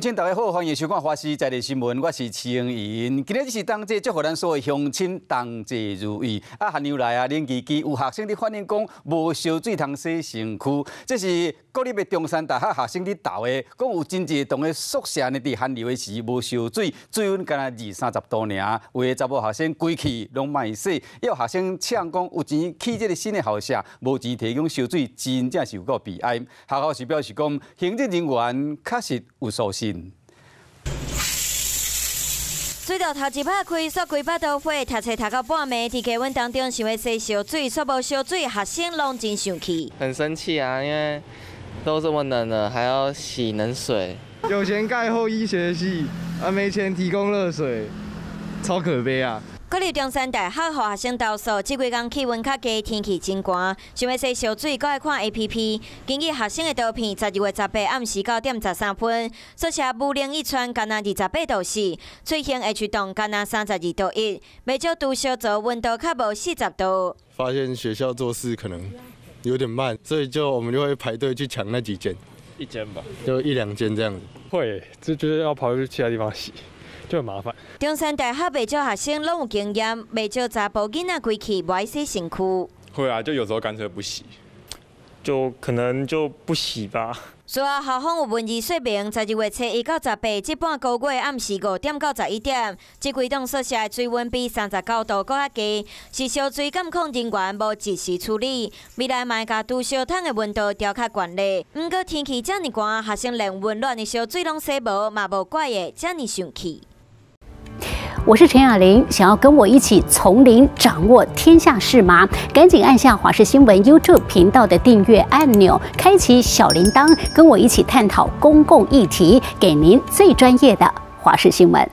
乡亲，大家好，欢迎收看《华视在地新闻》，我是市英莹。今日是冬节，祝福咱所有乡亲冬节如意。啊，寒流来啊，恁期间有学生伫反映讲无烧水通洗身躯，这是国立的中山大学学生伫投的，讲有真侪同个宿舍呢伫寒流的时无烧水，水温干那20-30度尔，有的查某学生规气拢卖洗，也有学生呛讲有钱起这个新的校舍，无钱提供烧水，真正是有够悲哀。学校是表示讲，行政人员确实有。 首先，水道头一拍开，煞规巴都火，读册读到半暝，伫气温当中想要洗烧水，煞无烧水，学生拢真生气。很生气啊，因为都这么冷了，还要洗冷水。有钱盖后医学系，啊没钱提供热水，超可悲啊！ 国立中山大学学生投诉，即几天气温较低，天气真寒，想要洗烧水，阁爱看 APP。根据学生的图片，12月18日暗时9点13分，宿舍武陵一村干焦28度4，翠兴 H 栋干焦32度1，袂少拄烧灼，温度较无40度。发现学校做事可能有点慢，所以我们就会排队去抢那几间，一间吧，就1-2间这样子。会，这就是要跑去其他地方洗。 就很麻烦。中山大学袂少学生拢有经验，袂少查甫囡仔规气无爱洗身躯。会啊，就有时候干脆不洗，就可能就不洗吧。随后校方有文字说明，12月7日到18日这半个月暗时5点到11点，这几栋宿舍的水温比39度搁较低，是烧水监控人员无及时处理。未来卖甲除烧桶的温度调较悬咧。不过天气这么寒，学生连温暖的烧水拢洗无，嘛无怪的这么生气。 我是陈雅玲，想要跟我一起从零掌握天下事吗？赶紧按下华视新闻 YouTube 频道的订阅按钮，开启小铃铛，跟我一起探讨公共议题，给您最专业的华视新闻。